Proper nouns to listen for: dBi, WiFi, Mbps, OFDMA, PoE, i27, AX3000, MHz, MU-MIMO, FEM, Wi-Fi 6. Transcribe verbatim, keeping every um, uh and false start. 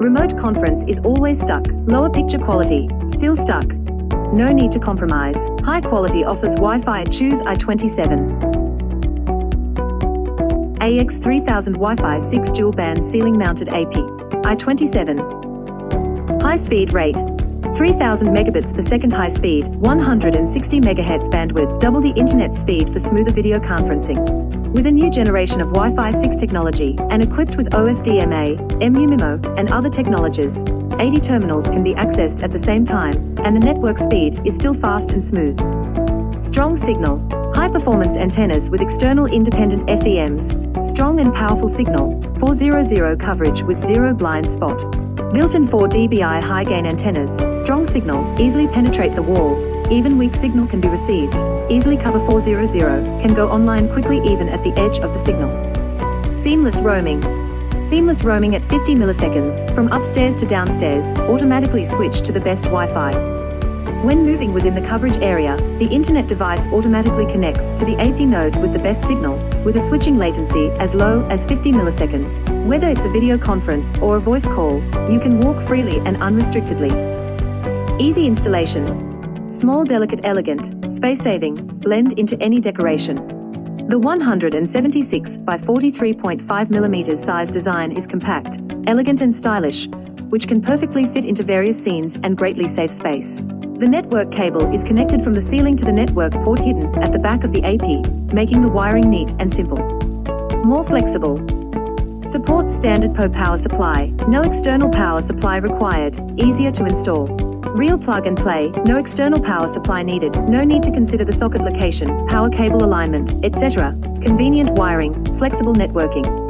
Remote conference is always stuck. Lower picture quality. Still stuck. No need to compromise. High quality offers Wi-Fi. Choose i twenty-seven. A X three thousand Wi-Fi six dual band ceiling mounted A P. i twenty-seven. High speed rate. three thousand megabits per second high speed, one hundred sixty megahertz bandwidth, double the internet speed for smoother video conferencing. With a new generation of Wi-Fi six technology, and equipped with O F D M A, M U MIMO, and other technologies, eighty terminals can be accessed at the same time, and the network speed is still fast and smooth. Strong signal. High-performance antennas with external independent F E Ms, strong and powerful signal, four hundred coverage with zero blind spot. Built-in four D B I high-gain antennas, strong signal, easily penetrate the wall, even weak signal can be received, easily cover four hundred, can go online quickly even at the edge of the signal. Seamless roaming. Seamless roaming at fifty milliseconds, from upstairs to downstairs, automatically switch to the best Wi-Fi. When moving within the coverage area, the internet device automatically connects to the A P node with the best signal, with a switching latency as low as fifty milliseconds. Whether it's a video conference or a voice call, you can walk freely and unrestrictedly. Easy installation. Small, delicate, elegant, space-saving, blend into any decoration. The one hundred seventy-six by forty-three point five millimeters size design is compact, elegant and stylish, which can perfectly fit into various scenes and greatly save space. The network cable is connected from the ceiling to the network port hidden at the back of the A P, making the wiring neat and simple. More flexible. Supports standard P O E power supply, no external power supply required, easier to install. Real plug and play, no external power supply needed, no need to consider the socket location, power cable alignment, et cetera. Convenient wiring, flexible networking.